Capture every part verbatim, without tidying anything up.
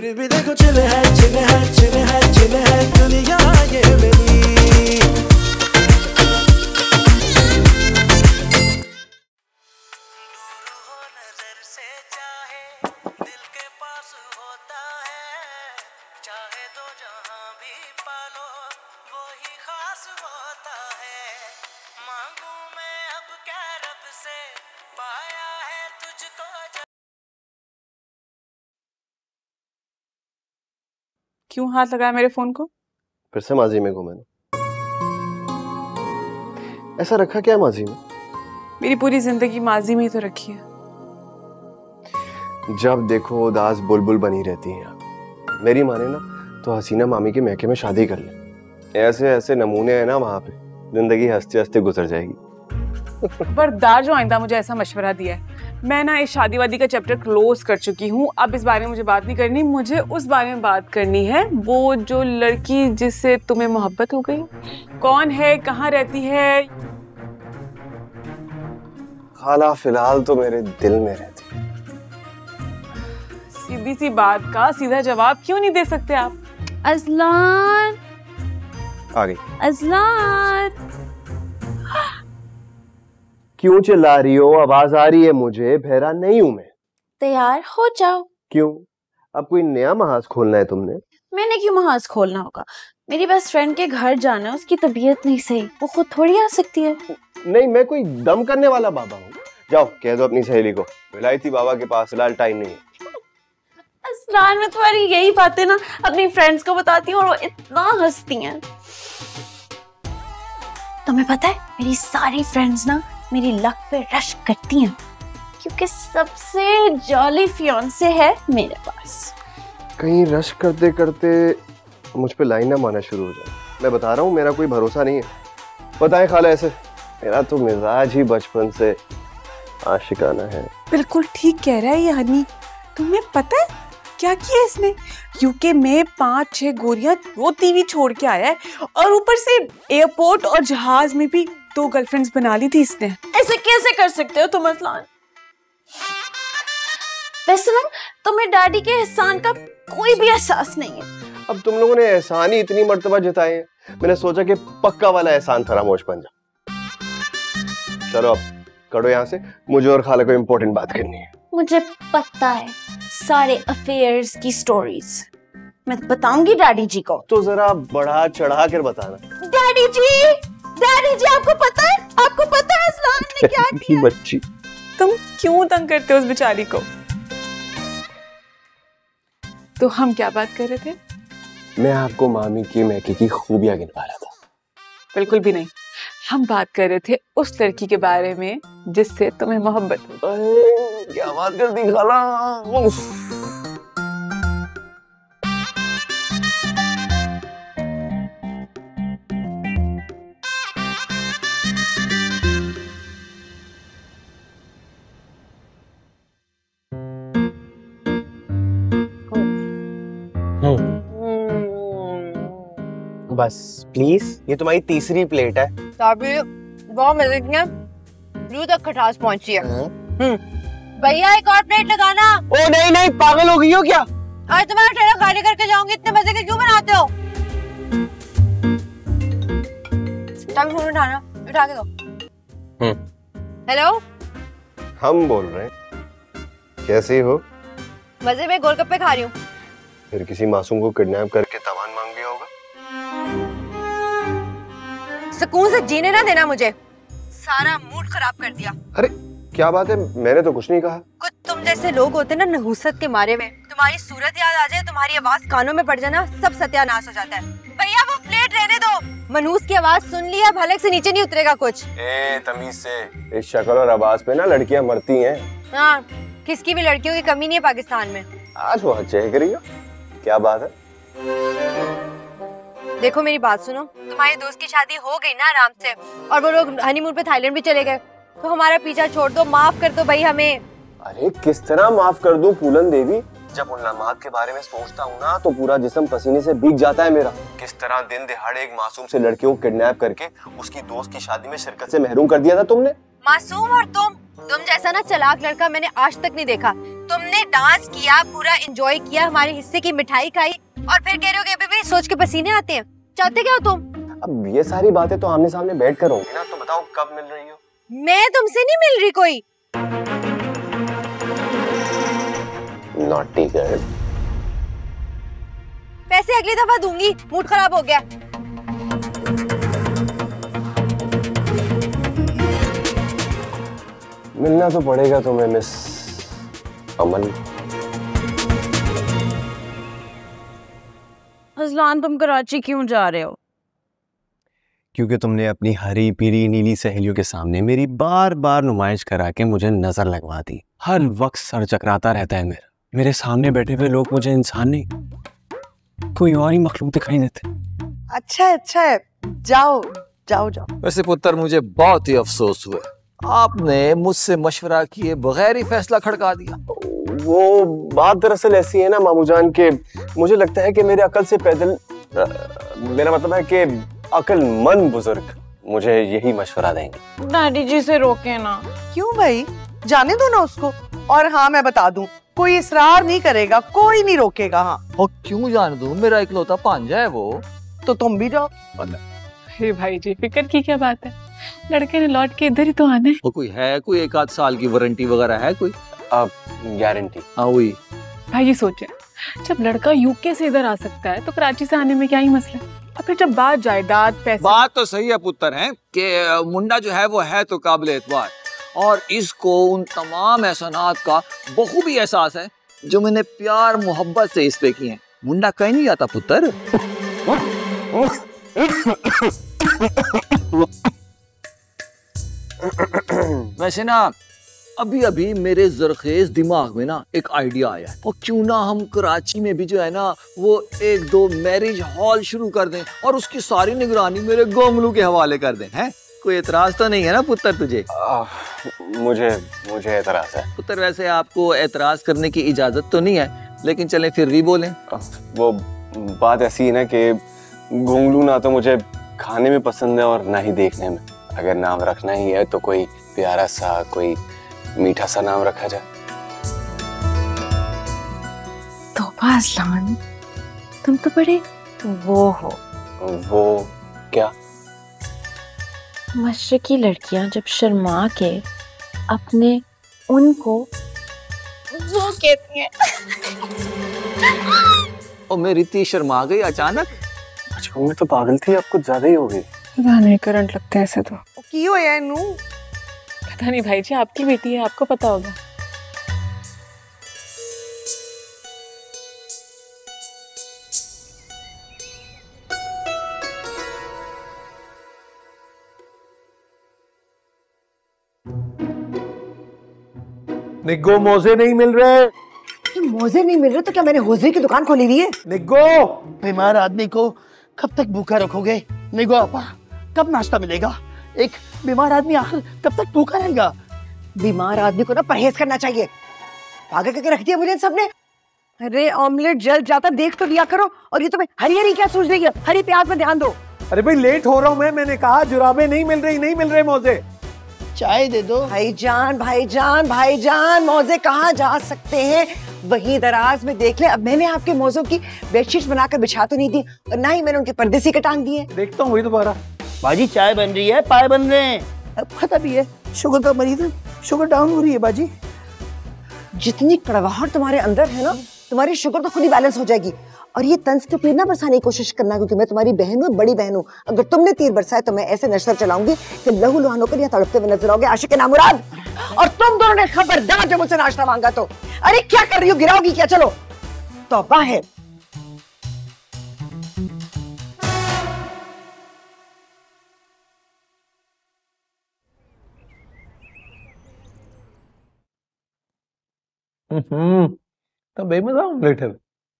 फिर भी देखो चिल है चिल है चिल है चिल है दुनिया ये मेरी। दूर हो नजर से चाहे दिल के पास होता है, चाहे दो जहां भी पालो वो ही खास होता है। मांगू मैं अब क्या रब से, पाया है तुझको। क्यों हाथ लगाया मेरे फोन को? फिर से माजी में घूमे ना। ऐसा रखा क्या माजी में? मेरी पूरी जिंदगी माजी में ही तो रखी है। जब देखो उदास बुलबुल बनी रहती हैं आप। मेरी माने ना तो हसीना मामी के महके में शादी कर ले। ऐसे ऐसे नमूने हैं ना वहाँ पे, जिंदगी हंसते हंसते गुजर जाएगी। बरदार जो आइंदा मुझे ऐसा मशवरा दिया है, मैं ना इस शादीवादी का चैप्टर क्लोज कर चुकी हूँ। अब इस बारे में मुझे बात नहीं करनी, मुझे उस बारे में बात करनी है। वो जो लड़की जिससे तुम्हें मोहब्बत हो गई, कौन है, कहाँ रहती है? खाला फिलहाल तो मेरे दिल में रहती है। सीधी सी बात का सीधा जवाब क्यों नहीं दे सकते आप? अज़लान आ गई। अज़लान क्यों चिल्ला रही हो? आवाज आ रही है मुझे, बहरा नहीं हूँ मैं। तैयार हो जाओ। क्यों, अब कोई नया महाज खोलना है तुमने? मैंने क्यों महाज खोलना होगा? मेरी बेस्ट फ्रेंड के घर जाना है, उसकी तबीयत नहीं सही, वो खुद थोड़ी आ सकती है। नहीं, मैं कोई दम करने वाला बाबा हूँ। जाओ कह दो अपनी सहेली को, विलायती बाबा के पास फिलहाल टाइम नहीं है। असलान, मैं तुम्हारी यही बातें ना अपनी फ्रेंड्स को बताती हूँ और वो इतना हंसती है। तुम्हें पता है मेरी सारी फ्रेंड्स ना मेरी लक पे रश करती हैं, क्योंकि सबसे जॉली फियांसे है मेरे पास। कहीं रश करते करते मुझ पे लाइन ना माना शुरू हो जाए। मैं बता रहा हूँ मेरा कोई भरोसा नहीं है। बताएं खाला, ऐसे मेरा तो मिजाज ही बचपन से आशिकाना है। बिल्कुल ठीक कह रहा है ये हनी। तुम्हें पता है क्या किया इसने? यूके में पाँच छः गोरियाँ रोती हुई छोड़ के आया है, और ऊपर से एयरपोर्ट और जहाज में भी दो गर्लफ्रेंड्स बना ली थी इसने। ऐसे कैसे कर सकते हो तुम असलान? वैसे ना तुम्हें डैडी के एहसान का कोई भी एहसास नहीं है। अब तुम लोगों ने एहसान ही इतनी मर्तबा जताए हैं, मैंने सोचा कि पक्का वाला एहसान फरामोश बन जा। चलो अब करो यहाँ से, मुझे और खाला को इम्पोर्टेंट बात करनी है। मुझे पता है सारे अफेयर्स की स्टोरीज, मैं बताऊंगी डैडी जी को। तो जरा बढ़ा चढ़ा कर बताना। डैडी जी, डैडी जी, आपको पता है, आपको पता है असलान ने क्या किया? बच्ची, तुम क्यों तंग करते हो उस बेचारी को? तो हम क्या बात कर रहे थे? मैं आपको मामी के मैके की खूबियां गिनवा रहा था। बिल्कुल भी नहीं, हम बात कर रहे थे उस लड़की के बारे में जिससे तुम्हें मोहब्बत हो। क्या बात कर दी खाला। बस प्लीज, ये तुम्हारी तीसरी प्लेट है। बहुत मजे की है, लू तक खटास पहुंची है। भैया एक और प्लेट लगाना। ओ नहीं नहीं, पागल हो गई हो क्या? आज तुम्हारा ठेला खाली करके जाऊंगी। इतने मजे के क्यों बनाते हो? फोन उठाना, उठा के दो। हेलो, हम बोल रहे हैं। कैसे हो? मजे में गोलगप्पे खा रही हूँ। फिर किसी मासूम को किडनैप करके तावान मांग लिया होगा। सुकून से जीने ना देना मुझे, सारा मूड खराब कर दिया। अरे क्या बात है, मैंने तो कुछ नहीं कहा। कुछ तुम जैसे लोग होते ना नहुसत के मारे में, तुम्हारी सूरत याद आ जाए, तुम्हारी आवाज कानों में पड़ जाना, सब सत्यानाश हो जाता है। भैया वो प्लेट रहने दो, मनूस की आवाज सुन ली है, भलक से नीचे नहीं उतरेगा कुछ। ए तमीज से, इस शक्ल और आवाज पे ना लड़कियाँ मरती है। हाँ, किसकी भी लड़कियों की कमी नहीं है पाकिस्तान में। आज वहाँ चेक करियो, क्या बात है। देखो मेरी बात सुनो, तुम्हारे दोस्त की शादी हो गई ना आराम से, और वो लोग हनीमून पे थाईलैंड भी चले गए, तो हमारा पीछा छोड़ दो, माफ कर दो भाई हमें। अरे किस तरह माफ कर दूं फूलन देवी? जब उन लम्हात के बारे में सोचता हूँ ना तो पूरा जिस्म पसीने से भीग जाता है मेरा। किस तरह दिन दिहाड़े एक मासूम से लड़के को किडनैप करके उसकी दोस्त की शादी में शिरकत से महरूम कर दिया था तुमने। मासूम और तुम तुम जैसा ना चालाक लड़का मैंने आज तक नहीं देखा, तुमने डांस किया, पूरा एंजॉय किया, हमारे हिस्से की मिठाई खाई और फिर कह रहे हो कि अभी भी सोच के पसीने आते हैं। चाहते क्या हो तुम? अब ये सारी बातें तो आमने सामने बैठ कर होंगी ना, तो बताओ कब मिल रही हो? मैं तुमसे नहीं मिल रही कोई। Naughty girl। पैसे अगली दफा दूंगी, मूड खराब हो गया। मिलना तो पड़ेगा तुम्हें मिस अमन। अज़लान, तुम कराची क्यों जा रहे हो? क्योंकि तुमने अपनी हरी पीरी नीली सहेलियों के सामने मेरी बार बार नुमाइश करा के मुझे नजर लगवा दी। हर वक्त सर चकराता रहता है मेरा। मेरे सामने बैठे हुए लोग मुझे इंसान नहीं, कोई और ही मखलूक दिखाई देते। अच्छा है, अच्छा है, जाओ जाओ जाओ। वैसे पुत्र, मुझे बहुत ही अफसोस हुआ आपने मुझसे मशवरा किए बगैर ही फैसला खड़का दिया। वो बात दरअसल ऐसी है ना मामू जान के मुझे लगता है कि मेरे अकल से पैदल, मेरा मतलब है कि अक्लमंद बुजुर्ग मुझे यही मशवरा देंगे। डैडी जी से रोके ना। क्यों भाई, जाने दो ना उसको। और हाँ मैं बता दूं, कोई इसरार नहीं करेगा, कोई नहीं रोकेगा। हाँ और क्यों जाने दूं, मेरा इकलौता पांजा है वो। तो तुम भी जाओ। हे भाई जी, फिक्र की क्या बात है, लड़के ने लौट के इधर ही तो आने। और कोई है, कोई एक आध साल की वारंटी वगैरह है कोई? आप गारंटी? हाँ वही भाई जी, सोचे जब लड़का यूके से इधर आ सकता है तो कराची से आने में क्या ही मसला है? फिर जब बात जायदाद पैसे। बात तो सही है पुत्र है कि मुंडा जो है वो है तो काबिल एतबार, और इसको उन तमाम एहसानात का बखूबी एहसास है जो मैंने प्यार मोहब्बत से इस पे किए हैं। मुंडा कहीं नहीं जाता पुत्र। वैसे ना अभी अभी मेरे जरखेज दिमाग में ना एक आइडिया आया है, और क्यों ना हम कराची में भी जो है ना वो एक दो मैरिज हॉल शुरू कर दें और उसकी सारी निगरानी मेरे गोमलू के हवाले कर दें। हैं, कोई एतराज तो नहीं है ना पुत्र तुझे? आ, मुझे मुझे एतराज है पुत्र। वैसे आपको एतराज करने की इजाजत तो नहीं है, लेकिन चले फिर भी बोलें। वो बात ऐसी है ना कि गोमलू ना तो मुझे खाने में पसंद है और ना ही देखने में। अगर नाम रखना ही है तो कोई प्यारा सा, कोई मीठा सा नाम रखा जाए। तोबा अज़लान, तुम तो बड़े वो हो। वो क्या? मशरकी लड़कियां जब शर्मा के अपने उनको वो कहती हैं। ओ मेरी ती शर्मा गई अचानक। अच्छा मैं तो पागल थी, आप कुछ ज्यादा ही हो गई। पता नहीं करंट लगता है ऐसे तो। की हो यार नू? पता नहीं भाई जी, आपकी बेटी है, आपको पता होगा। निग्गो, मोजे नहीं मिल रहे। तो मोजे नहीं मिल रहे तो क्या मैंने होजरी की दुकान खोली हुई है? निग्गो, बीमार आदमी को कब तक भूखा रखोगे? निग्गो आपा, कब नाश्ता मिलेगा? एक बीमार आदमी आखिर कब तक भूखा रहेगा? बीमार आदमी को ना परहेज करना चाहिए। पागल करके रख दिया मुझे इन सबने। अरे ऑमलेट जल जाता देख तो लिया करो, और ये तुम्हें हरी हरी क्या सोच रही है? हरी प्याज में ध्यान दो। अरे भाई लेट हो रहा हूँ मैं, मैंने कहा जुराबे नहीं मिल रही, नहीं मिल रहे मोजे। चाय दे दो। भाईजान भाईजान भाईजान, मोजे कहाँ जा सकते हैं, वही दराज में देख ले। अब मैंने आपके मोजों की बेडशीट बनाकर बिछा तो नहीं दी, और ना ही मैंने उनके पर्दे से कटांग दिए। देखता हूँ वही दोबारा। बाजी चाय बन रही है, पाए बन रहे हैं। पता भी है शुगर का मरीज है, शुगर डाउन हो रही है बाजी। जितनी कड़वाहट तुम्हारे अंदर है ना, तुम्हारी शुगर तो खुद ही बैलेंस हो जाएगी। और ये तंज के तीर ना बरसाने की कोशिश करना, क्योंकि मैं तुम्हारी बहन हूँ, बड़ी बहन हूँ। अगर तुमने तीर बरसाए तो मैं ऐसे नशर चलाऊंगी कि लहू लुहान होकर यहाँ तड़पते हुए नजर आओगे, आशिक नामुराद। और तुम दोनों ने खबरदार जब मुझसे नाश्ता मांगा तो, अरे क्या कर रही हो, गिराओगी क्या? चलो तौबा है। तो बेमजा ऑमलेट है,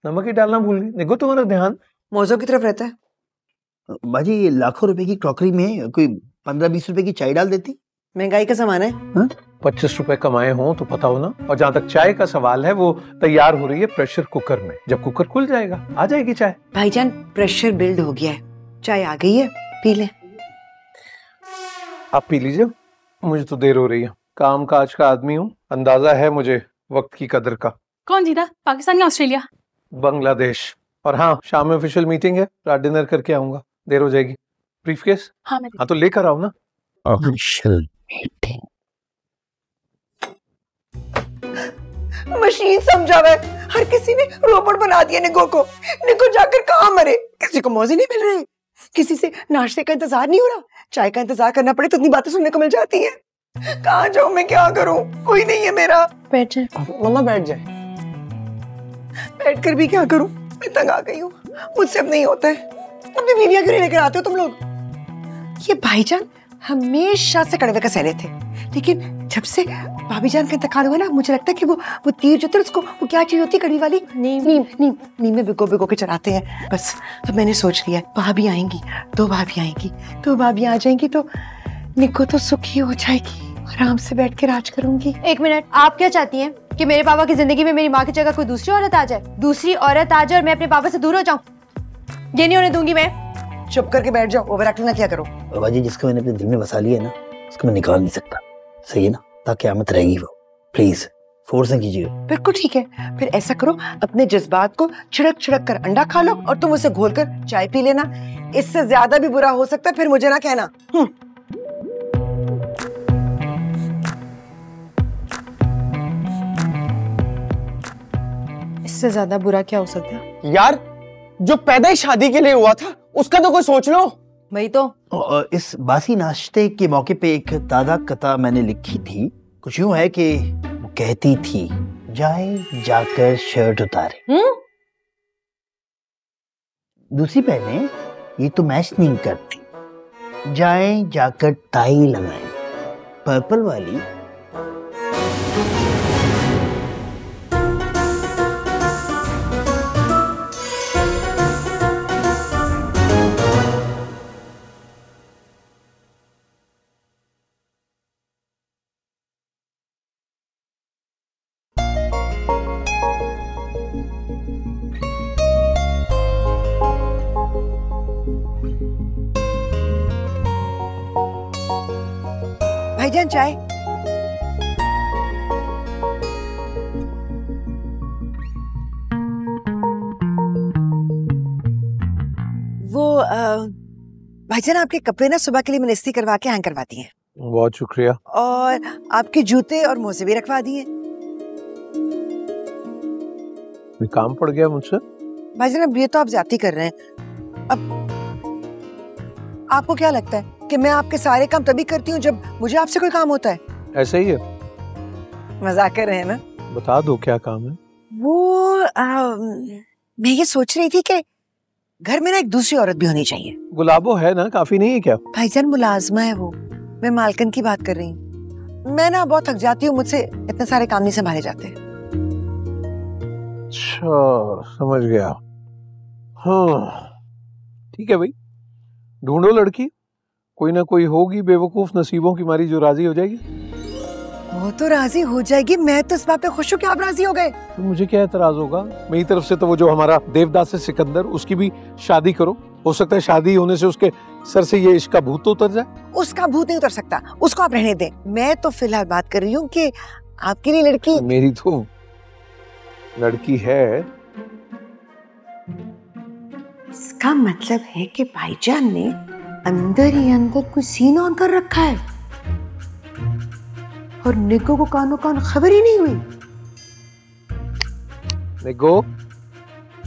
नमक ही डालना भूल गई। देखो तुम्हारा ध्यान मौजों की तरफ रहता है। बाजी ये लाखों रुपए की क्रॉकरी में कोई पंद्रह बीस रुपए की चाय डाल देती। महंगाई का सामान है। पच्चीस रुपए कमाए हो तो पता हो ना। और जहाँ तक चाय का सवाल है, वो तैयार हो रही है प्रेशर कुकर में। जब कुकर खुल जाएगा आ जाएगी चाय। भाईजान प्रेशर बिल्ड हो गया है, चाय आ गई है, पी ले। आप पी लीजिए, मुझे तो देर हो रही है, काम काज का आदमी हूँ, अंदाजा है मुझे वक्त की कदर का। कौन जीता, पाकिस्तान या ऑस्ट्रेलिया? बांग्लादेश। और हाँ, शाम में ऑफिशियल मीटिंग है, रात डिनर करके आऊंगा, देर हो जाएगी। ब्रीफकेस? हाँ, मैं। हाँ तो लेकर आओ ना। ऑफिशियल मीटिंग मशीन समझा है, हर किसी ने रोबोट बना दिया निको को। निको जाकर कहाँ मरे, किसी को मौजे नहीं मिल रही, किसी से नाश्ते का इंतजार नहीं हो रहा, चाय का इंतजार करना पड़े तो इतनी बातें सुनने को मिल जाती है। कहाँ जाऊँ मैं, क्या करूँ, कोई नहीं है मेरा। बैठ जाए मम्मा, बैठ जाए। बैठ कर भी क्या करूँ, मैं तंग आ गई हूँ, मुझसे अब नहीं होता है। अपनी बीवियां क्यों लेकर आते हो तुम लोग? ये भाईजान हमेशा से कड़वे का सहले थे, लेकिन जब से भाभी जान का इंतकाल हुआ ना, मुझे लगता है कि वो वो तीर जो था उसको, वो क्या चीज होती कड़ी वाली, नीम नीम नीम नीम में भिगो भिगो के चलाते हैं। बस अब मैंने सोच लिया, भाभी आएंगी, दो भाभी आएंगी, दो भाभी आ जाएंगी तो निको तो सुखी हो जाएगी, आराम से बैठ के राज करूंगी। एक मिनट, आप क्या चाहती हैं कि मेरे पापा की जिंदगी में मेरी माँ की जगह कोई दूसरी औरत आ जाए, दूसरी औरत आ जाए और मैं अपने पापा से दूर हो जाऊँ? ये नहीं होने दूंगी मैं। चुप करके बैठ जाओ, ओवर एक्टिंग ना क्या करो। बाबा जी, जिसको मैंने अपने दिल में बसा लिया है ना, उसको मैं निकाल नहीं सकता, सही है ना? ताकि आमत रहेगी वो, प्लीज फोर्स नहीं कीजिए। बिल्कुल ठीक है, फिर ऐसा करो, अपने जज्बात को छिड़क छिड़क कर अंडा खा लो और तुम उसे घोल कर चाय पी लेना, इससे ज्यादा भी बुरा हो सकता है, फिर मुझे ना कहना। इससे ज्यादा बुरा क्या हो सकता है यार, जो पैदा ही शादी के लिए हुआ था उसका तो कोई सोच लो। वही तो। इस बासी नाश्ते के मौके पे एक ताज़ा कथा मैंने लिखी थी, कुछ यूं है कि वो कहती थी, जाए जाकर शर्ट उतारे, हुँ? दूसरी पहने, ये तो मैच नहीं करती, जाए जाकर टाई लगाए, पर्पल वाली। भाईजान चाय। वो आ, भाईजान आपके कपड़े ना सुबह के लिए मैंने इस्त्री करवा के हैंग करवा दिए हैं। बहुत शुक्रिया। और आपके जूते और मोजे भी रखवा दिए। काम पड़ गया मुझसे। भाईजान अब ये तो आप ज्यादा कर रहे हैं। अब आपको क्या लगता है कि मैं आपके सारे काम तभी करती हूँ जब मुझे आपसे कोई काम होता है? ऐसे ही है। मजाक कर रहे हैं ना? बता दो क्या काम है। वो आ, मैं ये सोच रही थी कि घर में ना एक दूसरी औरत भी होनी चाहिए। गुलाबो है ना, काफी नहीं है क्या? भाईजान मुलाजमा है वो, मैं मालकिन की बात कर रही हूँ। मैं ना बहुत थक जाती हूँ, मुझसे इतने सारे काम नहीं संभाले जाते। अच्छा, समझ गया। हाँ ठीक है भाई, ढूंढो लड़की, कोई ना कोई होगी बेवकूफ नसीबों की मारी जो राजी हो जाएगी। वो तो राजी हो जाएगी, मैं तो इस बात पे खुश हूँ कि आप राजी हो गए। तो मुझे क्या एतराज होगा मेरी तरफ से? तो वो जो हमारा देवदास है सिकंदर, उसकी भी शादी करो, हो सकता है शादी होने से उसके सर से ये इसका भूत तो उतर जाए। उसका भूत नहीं उतर सकता, उसको आप रहने दें। मैं तो फिलहाल बात कर रही हूँ कि आपके लिए लड़की। मेरी तो लड़की है। इसका मतलब है कि भाईजान ने अंदर ही अंदर कोई सीन ऑन कर रखा है और निको को कानो कान खबर ही नहीं हुई। निको,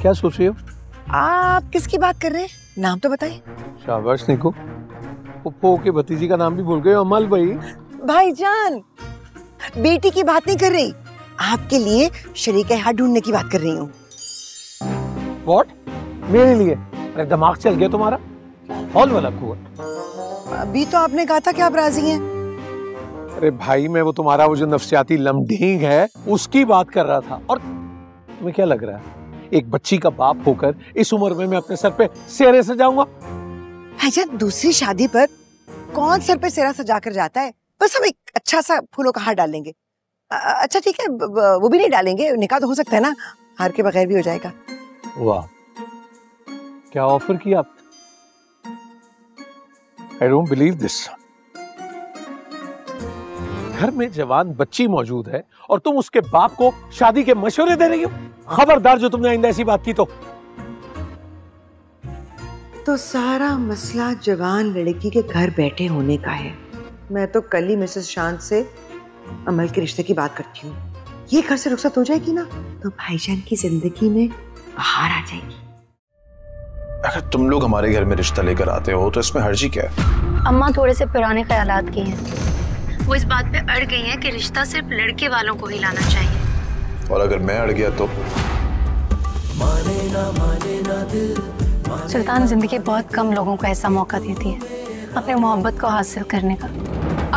क्या सोच रही हो? आप किसकी बात कर रहे हैं, नाम तो बताएं। शाबाश निको, पप्पू के भतीजी का नाम भी भूल गए। अमल भाई। भाईजान बेटी की बात नहीं कर रही, आपके लिए शरीक हाथ ढूंढने की बात कर रही हूँ। व्हाट? मेरे लिए? अरे दिमाग चल गया तुम्हारा, हॉल वाला कुआं। अभी तो आपने कहा था कि आप राजी हैं। अरे भाई, मैं वो तुम्हारा वो जो नफ्सियाती लमढींग है उसकी बात कर रहा था। और तुम्हें क्या लग रहा है, एक बच्ची का बाप होकर इस उम्र में मैं अपने सर पे सेहरे सजाऊंगा? भाईजान दूसरी शादी पर कौन सर पे सेहरा सजा कर जाता है? बस हम एक अच्छा सा फूलों का हार डालेंगे। अच्छा ठीक है, वो भी नहीं डालेंगे, निकाह तो हो सकता है ना, हार के बगैर भी हो जाएगा। वाह, क्या ऑफर किया आप। I don't believe this. घर में जवान बच्ची मौजूद है और तुम उसके बाप को शादी के मशवरे दे रही हो। खबरदार जो तुमने आइंदा ऐसी बात की तो तो सारा मसला जवान लड़की के घर बैठे होने का है। मैं तो कल ही मिसेस शांत से अमल के रिश्ते की बात करती हूँ। ये घर से रुखसत हो जाएगी ना तो भाईजान की जिंदगी में बाहर आ जाएगी। अगर तुम लोग हमारे घर में रिश्ता लेकर आते हो तो इसमें हर्जी क्या है? अम्मा थोड़े से पुराने ख्यालात की हैं। वो इस बात पे अड़ गई हैं कि रिश्ता सिर्फ लड़के वालों को ही लाना चाहिए। और अगर मैं अड़ गया तो? सुल्तान जिंदगी बहुत कम लोगों को ऐसा मौका देती है अपने मोहब्बत को हासिल करने का।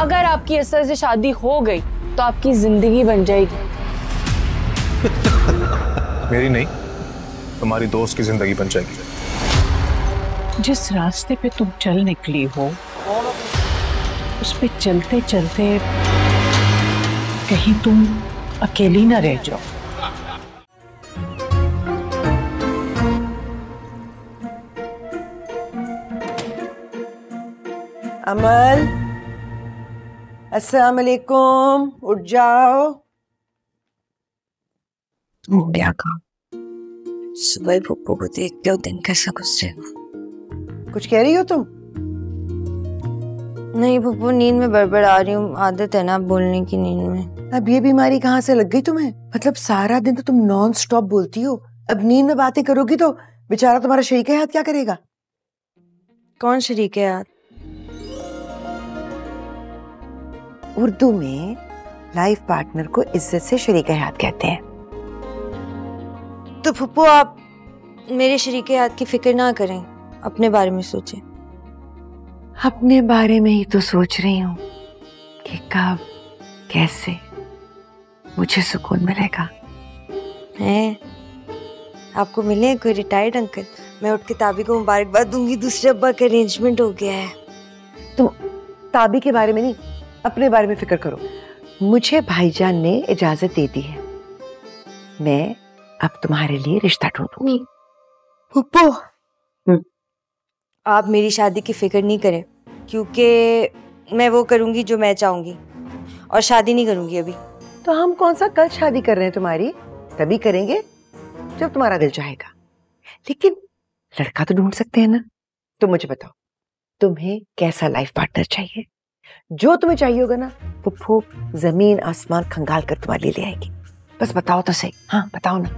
अगर आपकी असर से शादी हो गई तो आपकी जिंदगी बन जाएगी। मेरी नहीं, तुम्हारी दोस्त की जिंदगी बन जाएगी। जिस रास्ते पे तुम चल निकली हो उस पे चलते चलते कहीं तुम अकेली ना रह जाओ। अमल, अस्सलाम वालेकुम, उठ जाओ। क्या कहा सुबह पप्पू को देख लो, दिन कैसा गुस्से हो। कुछ कह रही हो तुम? नहीं पप्पू, नींद में बड़बड़ा रही हूँ। आदत है ना बोलने की नींद में। अब ये बीमारी कहाँ से लग गई तुम्हें? मतलब सारा दिन तो तुम नॉन स्टॉप बोलती हो, अब नींद में बातें करोगी तो बेचारा तुम्हारा शरीक हयात क्या करेगा? कौन शरीक हयात? उर्दू में लाइफ पार्टनर को इज्जत से शरीक हयात कहते हैं। तो पप्पू आप मेरे शरीक हयात की फिक्र ना करें, अपने बारे में सोचें। अपने बारे में ही तो सोच रही हूँ कि कब कैसे मुझे सुकून मिलेगा। हैं? आपको मिले कोई रिटायर्ड अंकल? मैं उठ के ताबी को मुबारकबाद दूंगी, दूसरे अब्बा का अरेंजमेंट हो गया है। तुम ताबी के बारे में नहीं अपने बारे में फिक्र करो। मुझे भाईजान ने इजाजत दे दी है, मैं अब तुम्हारे लिए रिश्ता ढूंढूंगी। पप्पू आप मेरी शादी की फिक्र नहीं करें क्योंकि मैं वो करूंगी जो मैं चाहूंगी और शादी नहीं करूंगी अभी। तो हम कौन सा कल शादी कर रहे हैं तुम्हारी? तभी करेंगे जब तुम्हारा दिल चाहेगा। लेकिन लड़का तो ढूंढ सकते हैं ना। तुम मुझे बताओ तुम्हें कैसा लाइफ पार्टनर चाहिए? जो तुम्हें चाहिए होगा ना वो जमीन आसमान खंगाल कर तुम्हारे लिए ले आएगी। बस बताओ तो सही। हाँ बताओ ना।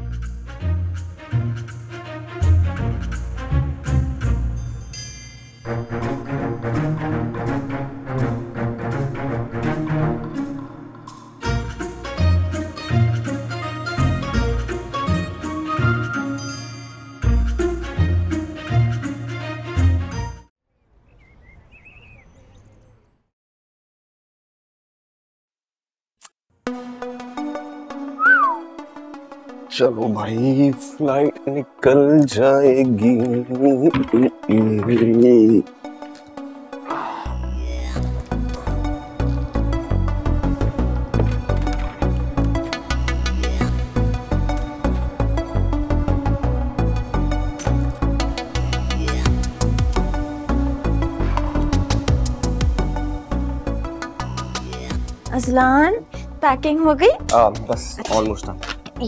चलो भाई फ्लाइट निकल जाएगी। अजलान पैकिंग हो गई? आ, बस ऑलमोस्ट।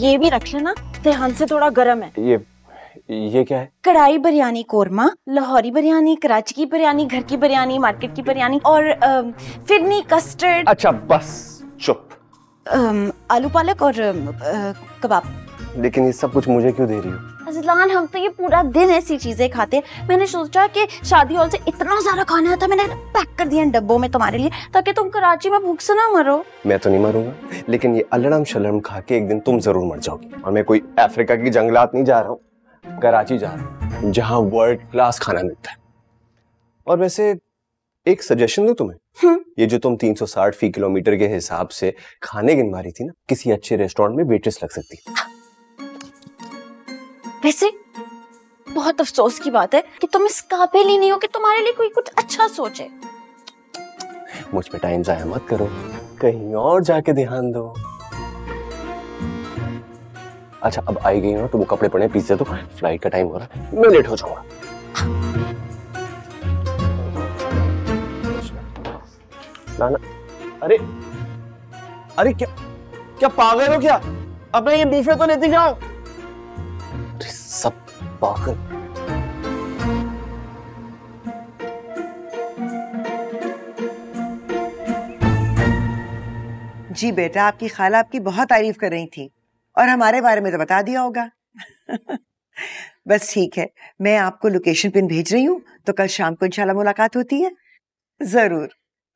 ये भी रख लेना, ध्यान से, थोड़ा गर्म है। ये ये क्या है? कढ़ाई बिरयानी कोरमा, लाहौरी बिरयानी, कराची की बिरयानी, घर की बिरयानी, मार्केट की बिरयानी और फिरनी कस्टर्ड। अच्छा बस चुप। आलू पालक और कबाब। लेकिन ये सब कुछ मुझे क्यों दे रही हो? अजलान हम तो ये पूरा दिन ऐसी चीजें खाते हैं। मैंने सोचा कि शादी हॉल से इतना सारा खाना आता, मैंने पैक कर दिया डब्बों में तुम्हारे लिए ताकि तुम कराची में भूख से ना मरो। मैं तो नहीं मरूंगा लेकिन ये अलड़म शलम खा के एक दिन तुम जरूर मर जाओगी। और मैं कोई अफ्रीका की जंगलात नहीं जा रहा हूँ, कराची जा रहा हूँ जहाँ वर्ल्ड क्लास खाना मिलता है। और वैसे एक सजेशन दो तुम्हें, ये जो तुम तीन सौ साठ फी किलोमीटर के हिसाब से खाने गिनवा रही थी ना, किसी अच्छे रेस्टोरेंट में वेट्रेस लग सकती है। वैसे बहुत अफसोस की बात है कि तुम इस काबिल ही नहीं हो कि तुम्हारे लिए कोई कुछ अच्छा सोचे। मुझ पे टाइम जाया मत करो, कहीं और जाके ध्यान दो। अच्छा अब आई गई हो तो वो कपड़े पड़े पीछे, तो फ्लाइट का टाइम हो रहा है, मैं लेट हो जाऊंगा। नाना अरे अरे क्या क्या पागल हो क्या? अपना ये बीफ तो लेते जाओ। अरे सब पागल। जी बेटा, आपकी खाला आपकी बहुत तारीफ कर रही थी और हमारे बारे में तो बता दिया होगा। बस ठीक है, मैं आपको लोकेशन पिन भेज रही हूँ, तो कल शाम को इंशाल्लाह मुलाकात होती है। जरूर,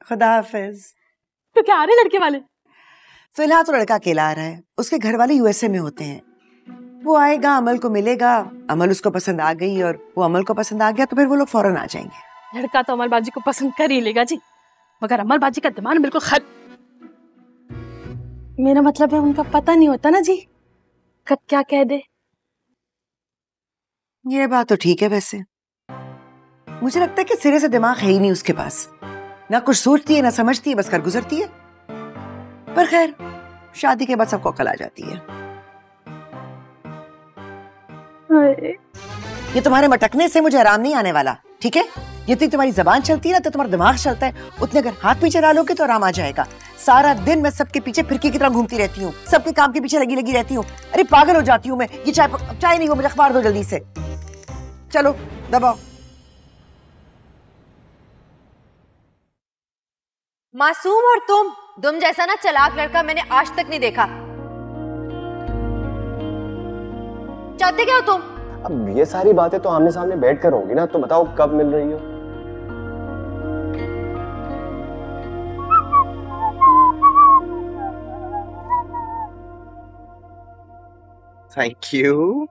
खुदा हाफिज। तो क्या आ रहे लड़के वाले? फिलहाल तो लड़का अकेला आ रहा है, उसके घर वाले यूएसए में होते हैं। वो आएगा, अमल को मिलेगा, अमल उसको पसंद आ गई और वो अमल को पसंद आ गया, तो फिर वो लोग फौरन आ जाएंगे। लड़का तो अमल बाजी को पसंद कर ही लेगा जी, मगर अमल बाजी का दिमाग बिल्कुल खत्म। मेरा मतलब है उनका पता नहीं होता ना जी, कब क्या कह दे। ये बात तो ठीक है। वैसे मुझे लगता है कि सिरे से दिमाग है ही नहीं उसके पास, ना कुछ सोचती है ना समझती है, बस कर गुजरती है। पर खैर, शादी के बाद सबको अकल आ जाती है। ये तुम्हारे मटकने से मुझे आराम नहीं आने वाला, ठीक है? जितनी तुम्हारी जबान चलती है ना तो तुम्हारा दिमाग चलता है, उतने अगर हाथ पीछे डालोगे तो आराम आ जाएगा। सारा दिन मैं सबके पीछे फिरकी की तरह घूमती रहती हूँ, सबके काम के पीछे लगी लगी रहती हूँ। अरे पागल हो जाती हूँ मैं। ये चाय चाय नहीं हो, मुझे अखबार दो जल्दी से। चलो दबाओ। मासूम और तुम तुम जैसा ना चालाक लड़का मैंने आज तक नहीं देखा। चाहते क्या हो तुम? अब ये सारी बातें तो आमने सामने बैठ कर होंगी ना, तो बताओ कब मिल रही हो? Thank you.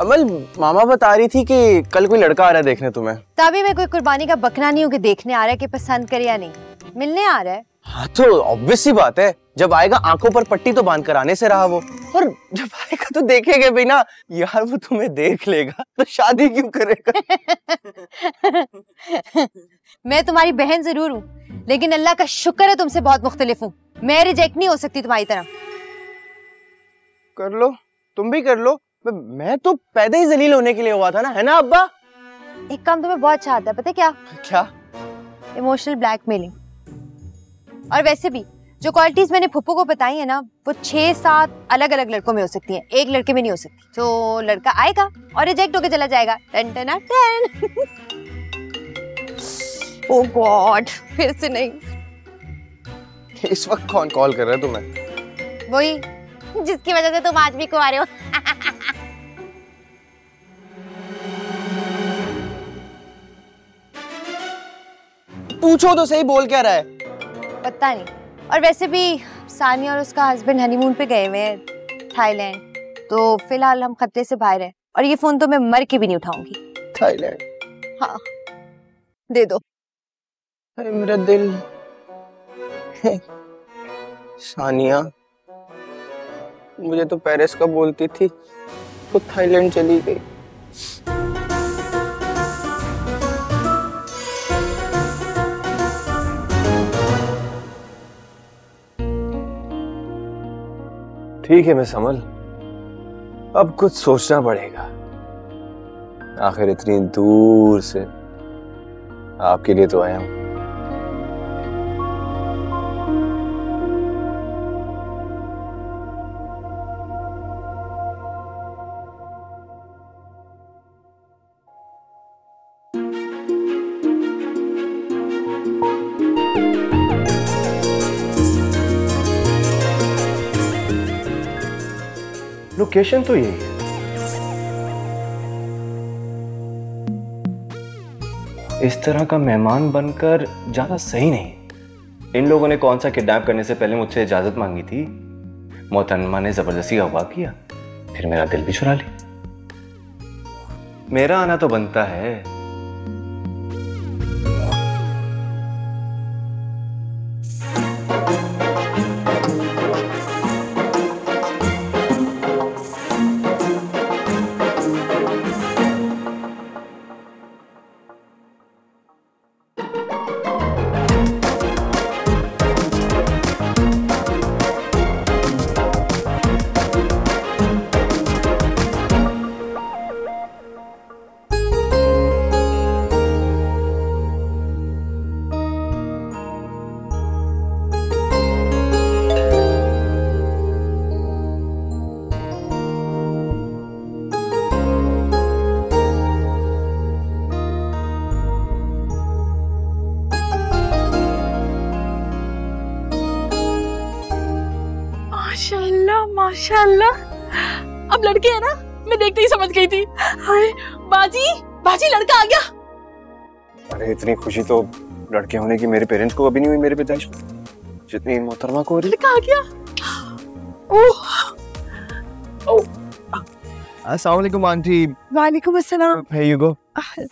अमल, मामा बता रही थी कि कल कोई लड़का आ रहा है देखने तुम्हें। तभी मैं कोई कुर्बानी का बकना नहीं हूँ कि देखने आ रहा है कि पसंद करे या नहीं, मिलने आ रहा है। हाँ तो ऑब्वियस सी बात है, जब आएगा आंखों पर पट्टी तो बांध कर आने से रहा वो, और जब आएगा तो देखेगा भी ना यार, वो तुम्हें देख लेगा तो शादी क्यों करेगा? मैं तुम्हारी बहन जरूर हूँ, लेकिन अल्लाह का शुक्र है तुमसे बहुत मुख्तलिफ हूँ। मैं रिजेक्ट नहीं हो सकती तुम्हारी तरह। कर लो, तुम भी कर लो, मैं तो पैदा ही जलील होने के लिए हुआ था ना, है ना अब्बा? एक काम तुम्हें बहुत अच्छा आता है, पता है क्या? क्या? Emotional blackmailing. और वैसे भी जो क्वालिटीज मैंने फुप्पो को बताई है ना, वो छह सात अलग अलग लड़कों में हो सकती है, एक लड़के में नहीं हो सकती। तो लड़का आएगा और रिजेक्ट होकर चला जाएगा। टन टन टन। ओह गॉड, फिर से नहीं। इस वक्त कौन कॉल कर रहा है तुम्हें? वही जिसकी वजह से तुम आज भी कुंवारे हो। पूछो तो सही, बोल क्या रहा है? पता नहीं। और वैसे भी सानिया और उसका हस्बैंड हनीमून पे गए हुए हैं थाईलैंड, तो फिलहाल हम खतरे से बाहर हैं। और ये फोन तो मैं मर के भी नहीं उठाऊंगी। थाईलैंड? हाँ, दे दो। अरे मेरा दिल। सानिया मुझे तो पेरिस का बोलती थी, तो थाईलैंड चली गई। ठीक है मिस अमल, अब कुछ सोचना पड़ेगा। आखिर इतनी दूर से आपके लिए तो आया हूं। लोकेशन तो यही है। इस तरह का मेहमान बनकर जाना सही नहीं। इन लोगों ने कौन सा किडनैप करने से पहले मुझसे इजाजत मांगी थी? मोहतरमा ने जबरदस्ती अगवा किया, फिर मेरा दिल भी चुरा लिया। मेरा आना तो बनता है। माशाल्लाह, अब लड़के है ना, मैं देखते ही समझ गई थी। हाय बाजी, बाजी लड़का आ गया। अरे इतनी खुशी तो लड़के होने की मेरे पेरेंट्स को कभी नहीं हुई, मेरे पिताजी को, जितनी इन मोहतरमा को। लड़का आ गया। ओह ओह, अस्सलाम वालेकुम आंटी। वालेकुम अस्सलाम। Here you go.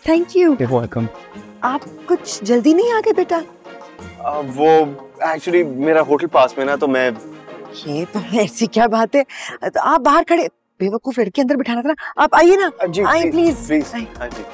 Thank you. You're welcome. आप कुछ जल्दी नहीं आ गए बेटा? uh, वो एक्चुअली मेरा होटल पास में ना, तो मैं ये तो ऐसी क्या बात है, तो आप बाहर खड़े, बेवकूफ लड़की अंदर बिठाना था ना। आप आइए ना, आइए प्लीज, आइए।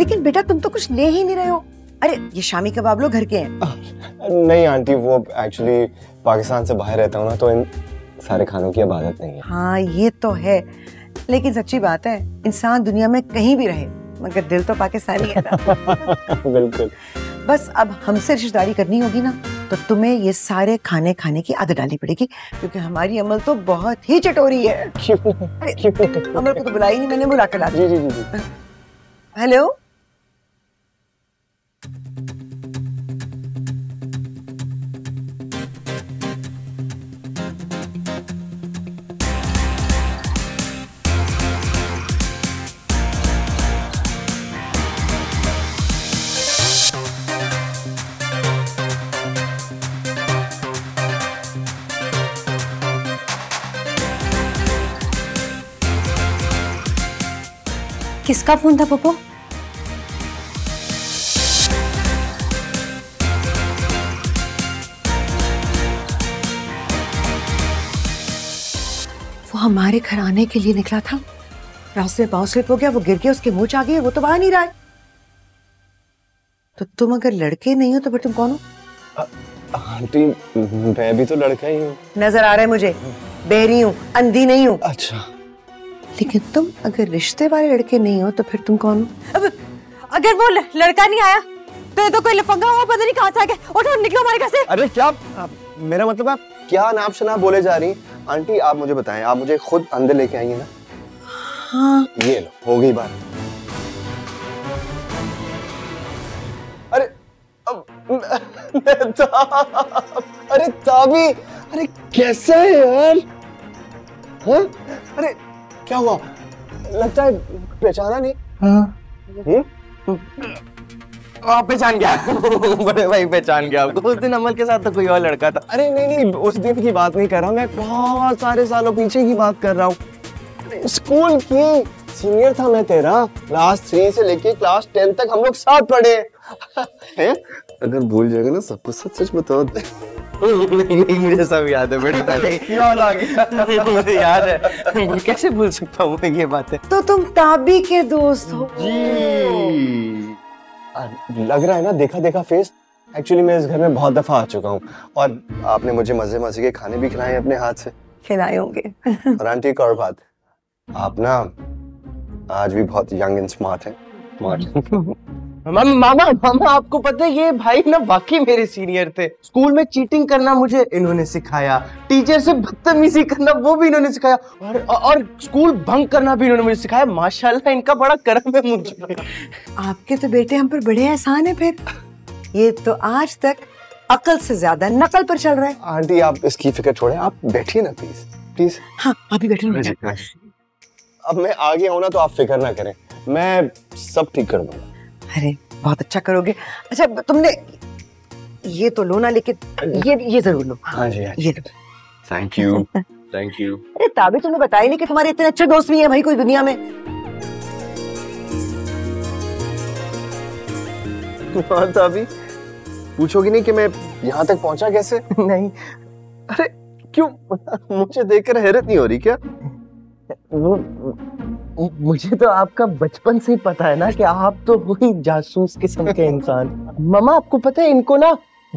लेकिन बेटा तुम तो कुछ ले ही नहीं रहे हो। अरे ये शामी कबाब लो, घर के हैं। नहीं आंटी, वो एक्चुअली पाकिस्तान से बाहर रहता हूँ ना, तो इन सारे खानों की आदत नहीं है। हाँ ये तो है, लेकिन सच्ची बात है, इंसान दुनिया में कहीं भी रहे मगर दिल तो पाकिस्तानी है। बिल्कुल। बस अब हमसे रिश्तेदारी करनी होगी ना, तो तुम्हें ये सारे खाने खाने की आदत डालनी पड़ेगी, क्योंकि हमारी अमल तो बहुत ही चटोरी है। अमल को तो बुलाई नहीं मैंने, बुला कर। हेलो, किसका फोन था पप्पू? वो हमारे घर आने के लिए निकला था, रास्ते में पाँव स्लिप हो गया, वो गिर गया, उसके मोच आ गई, वो तो बाहर नहीं रहा है। तो तुम अगर लड़के नहीं हो तो फिर तुम कौन हो? आंटी मैं भी तो लड़का ही हूँ। नजर आ रहा है मुझे, बहरी हूँ, अंधी नहीं हूँ। अच्छा, लेकिन तुम अगर रिश्ते वाले लड़के नहीं हो तो फिर तुम कौन हो? अब अगर वो लड़का नहीं आया तो ये तो कोई लफंगा हुआ, पता नहीं कहाँ से आ गया। उठो, निकलो हमारे घर से। अरे क्या, मेरा मतलब आप क्या नाम शनाब बोले जा रही? आंटी आप मुझे बताएं, आप मुझे खुद अंदर लेके आई है ना? हाँ। ये लो, हो गई बात। अरे अब, अरे ताबी, अरे कैसा है यार? हाँ? अरे क्या हुआ, लगता है पहचाना नहीं। हाँ। पहचान गया। बड़े भाई पहचान गया आपको। उस दिन अमल के साथ तो कोई और लड़का था। अरे नहीं नहीं, उस दिन की बात नहीं कर रहा हूँ मैं, बहुत सारे सालों पीछे की बात कर रहा हूँ। स्कूल की सीनियर था मैं तेरा, क्लास थ्री से लेके क्लास टेन तक हम लोग साथ पढ़े। अगर भूल जाएगा ना सब कुछ, सच सच बताओ। नहीं नहीं, मुझे सब याद है बेटा। मुझे याद है, कैसे भूल सकता हूँ ये बातें। तो तुम ताबी के दोस्त हो जी? लग रहा है ना, देखा देखा फेस। एक्चुअली मैं इस घर में बहुत दफा आ चुका हूँ, और आपने मुझे मजे मजे के खाने भी खिलाए अपने हाथ से। खिलाए होंगे। और आंटी एक और बात, आप ना आज भी बहुत यंग एंड स्मार्ट है। मामा मामा मामा, आपको पता है ये भाई ना वाकई मेरे सीनियर थे। स्कूल में चीटिंग करना मुझे इन्होंने सिखाया, टीचर से बदतमीजी करना वो भी इन्होंने सिखाया, और और स्कूल भंग करना भी इन्होंने मुझे सिखाया। माशाल्लाह इनका बड़ा करम है मुझ पे। आपके तो बेटे हम पर बड़े एहसान है फिर। ये तो आज तक अकल से ज्यादा नकल पर चल रहा है। आंटी आप इसकी फिक्र छोड़े, आप बैठिए ना प्लीज प्लीज। हाँ आप ही बैठे, अब मैं आगे हूँ ना, तो आप फिक्र ना करें, मैं सब ठीक कर दूंगा। अरे बहुत अच्छा करोगे। अच्छा तुमने ये तो लो ना, लेकिन ये ये जरूर लो। हाँ जी, हाँ जी। ये थैंक यू थैंक यू। अरे ताबी तुमने बताया नहीं कि तुम्हारे इतने अच्छे दोस्त भी हैं भाई कोई दुनिया में। ताबी पूछोगी नहीं कि मैं यहाँ तक पहुँचा कैसे? नहीं। अरे क्यों, मुझे देखकर हैरत नहीं हो रही क्या? वो मुझे तो आपका बचपन से ही पता है ना कि आप तो वही जासूस किस्म के इंसान। मामा आपको पता है, इनको ना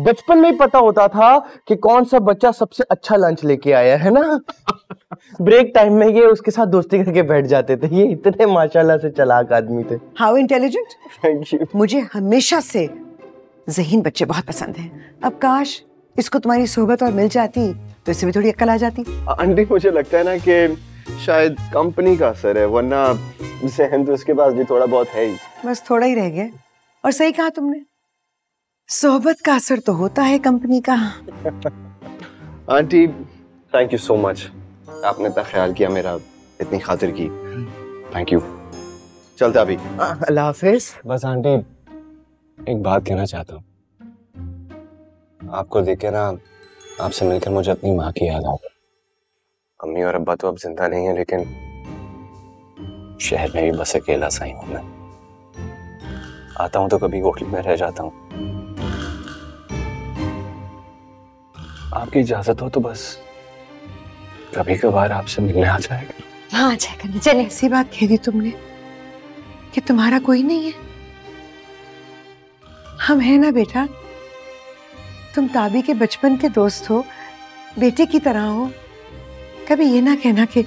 बचपन में ही पता होता था कि कौन सा बच्चा सबसे अच्छा लंच लेके आया है ना। ब्रेक टाइम में ये उसके साथ दोस्ती करके बैठ जाते थे। ये इतने माशाल्लाह से चालाक आदमी थे। How intelligent. Thank you. मुझे हमेशा से जहीन बच्चे बहुत पसंद हैं। अब काश इसको तुम्हारी सोहबत और मिल जाती तो इससे भी थोड़ी अक्ल आ जाती। आंटी मुझे लगता है ना कि शायद कंपनी का असर है, वरना जहन तो उसके पास भी थोड़ा बहुत है ही। बस थोड़ा ही रह गया। और सही कहा तुमने, सोहबत का असर तो होता है कंपनी का। Aunty thank you so much, आपने इतना ख्याल किया मेरा, इतनी खातिर की, थैंक यू। चलता अभी। अल्लाह हाफिज। बस आंटी एक बात कहना चाहता हूँ, आपको देख के ना, आपसे मिलकर मुझे अपनी माँ की याद आ गई। अम्मी और अब्बा तो अब जिंदा नहीं है, लेकिन शहर में भी बस अकेला सा ही हूँ मैं। आता हूँ तो कभी होटल में रह जाता हूँ। आपकी इजाजत हो तो बस कभी कभार आपसे मिलने आ जाएगा। हाँ आ जाएगा। चल ऐसी बात कह दी तुमने कि तुम्हारा कोई नहीं है। हम हैं ना बेटा, तुम ताबी के बचपन के दोस्त हो, बेटे की तरह हो। कभी ये ना कहना कि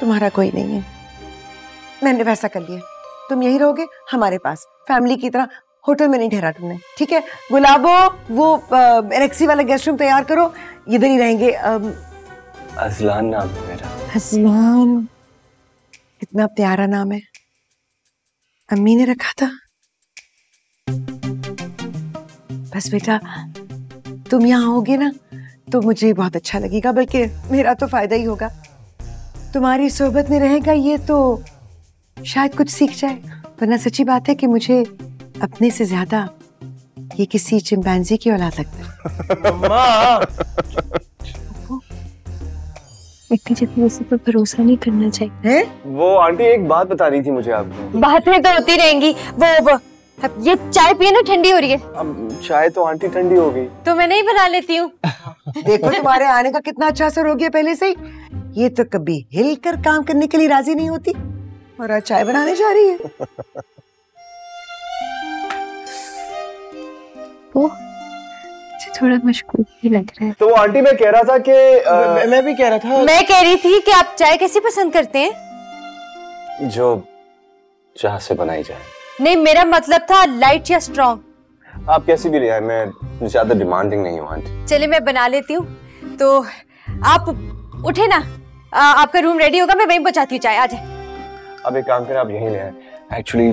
तुम्हारा कोई नहीं है। मैंने वैसा कर लिया, तुम यही रहोगे हमारे पास, फैमिली की तरह। होटल में नहीं ठहरा तुमने, ठीक है? गुलाबो वो एलेक्सी वाला गेस्ट रूम तैयार करो, इधर ही रहेंगे। अजलान नाम है मेरा। अजलान, कितना प्यारा नाम है। अम्मी ने रखा था। बस बेटा तुम यहाँ होगे ना तो मुझे बहुत अच्छा लगेगा, बल्कि मेरा तो फायदा ही होगा। तुम्हारी सोहबत में रहेगा ये तो शायद कुछ सीख जाए, वरना सच्ची बात है कि मुझे अपने से ज्यादा ये किसी चिंपैंजी की औलाद लगता है। इतनी जितनी उसी पर भरोसा नहीं करना चाहिए। है? वो आंटी एक बात बतानी थी मुझे आपको। बातें तो होती रहेंगी। वो वो ये चाय पिए ना, ठंडी हो रही है। अब चाय तो आंटी ठंडी हो गई तो मैं नहीं बना लेती हूँ। देखो तुम्हारे आने का कितना अच्छा असर हो गया पहले से ही। ये तो कभी हिल कर काम करने के लिए राजी नहीं होती और आज चाय बनाने जा रही है। ओ, थोड़ा मशकूक भी लग रहा है। तो आंटी मैं कह रहा था कि आ, मैं, मैं भी कह रहा था मैं कह रही थी कि आप चाय कैसी पसंद करते हैं? जो चाय से बनाई जाए। नहीं मेरा मतलब था लाइट या स्ट्रॉन्ग। आप कैसी भी ले आए, मैं ज्यादा डिमांडिंग नहीं हूँ आंटी। चलिए मैं बना लेती हूँ। तो आप उठे ना, आ, आपका रूम रेडी होगा, मैं वहीं पहुंचाती हूँ चाय। आ जाए। अब एक काम करें, आप यहीं ले आए। एक्चुअली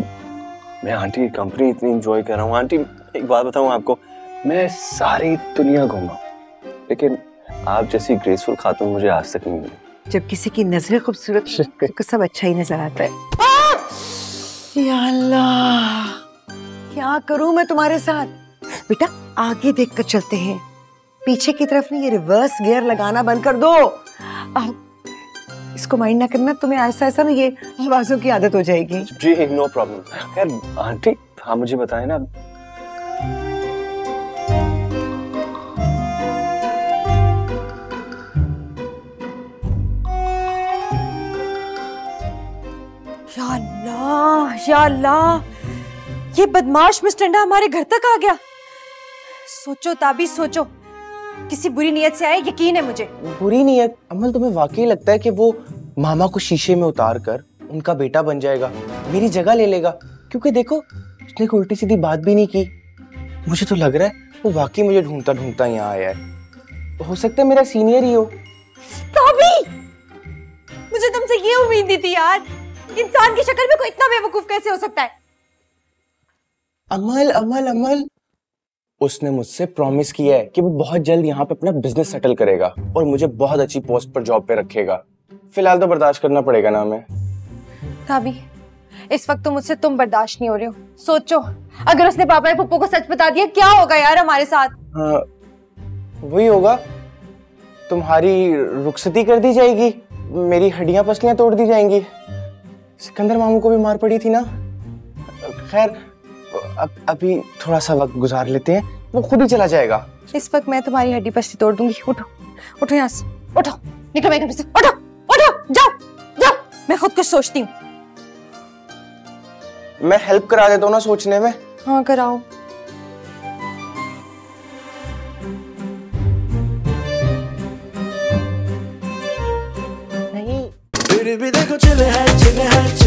मैं आंटी की कंपनी इतनी एंजॉय कर रहा हूँ। आंटी एक बात बताऊँ आपको, मैं सारी दुनिया घूमा लेकिन आप जैसी ग्रेसफुल खातून मुझे आज तक नहीं मिली। जब किसी की नजरें खूबसूरत तो सब अच्छा ही नजर आता है। या अल्लाह क्या करूं मैं तुम्हारे साथ। बेटा आगे देखकर चलते हैं, पीछे की तरफ नहीं। ये रिवर्स गियर लगाना बंद कर दो। आ, इसको माइंड ना करना, तुम्हें ऐसा ऐसा ना ये आवाजों की आदत हो जाएगी। जी नो प्रॉब्लम। यार आंटी हाँ मुझे बताए ना, या अल्लाह ये बदमाश मिस्टर अंडा हमारे घर तक आ गया। सोचो ताबी सोचो, किसी बुरी नीयत से आया, यकीन है मुझे। बुरी नीयत? अमल तुम्हें वाकई लगता है कि वो मामा को शीशे में उतार कर उनका बेटा बन जाएगा, मेरी जगह ले लेगा? क्योंकि देखो उसने कोई उल्टी सीधी बात भी नहीं की। मुझे तो लग रहा है वो वाकई मुझे ढूंढता ढूंढता यहाँ आया है। हो सकता है मेरा सीनियर ही हो। ताबी मुझे तुमसे ये उम्मीद नहीं थी यार, इंसान की शक्ल में कोई इतना बेवकूफ कैसे हो सकता है? अमल अमल अमल उसने मुझसे प्रॉमिस किया है कि वो बहुत जल्द यहाँ पे अपना बिजनेस सेटल करेगा और मुझे बहुत अच्छी पोस्ट पर जॉब पे रखेगा। फिलहाल तो बर्दाश्त करना पड़ेगा ना हमें। ताबी इस वक्त तो मुझसे तुम बर्दाश्त नहीं हो रहे हो। सोचो अगर उसने पापा या पप्पू को सच बता दिया क्या होगा यार हमारे साथ। हाँ, वही होगा, तुम्हारी रुखसती कर दी जाएगी, मेरी हड्डियां पसलियां तोड़ दी जाएंगी। सिकंदर मामू को भी मार पड़ी थी ना। खैर अब अभी थोड़ा सा वक्त गुजार लेते हैं, वो खुद ही चला जाएगा। इस वक्त मैं तुम्हारी हड्डी पस्ती तोड़ दूंगी। उठो उठो यहाँ से, उठो निकलो मेरे घर से, उठो उठो जाओ जाओ। मैं खुद कुछ सोचती हूँ। मैं हेल्प करा देता हूँ ना सोचने में। हाँ कराओ। फिर भी देखो चिल है चिल है।